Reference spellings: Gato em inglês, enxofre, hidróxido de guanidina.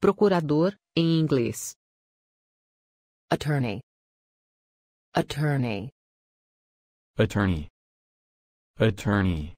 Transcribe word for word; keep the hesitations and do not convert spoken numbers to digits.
Procurador, em inglês. Attorney. Attorney. Attorney. Attorney.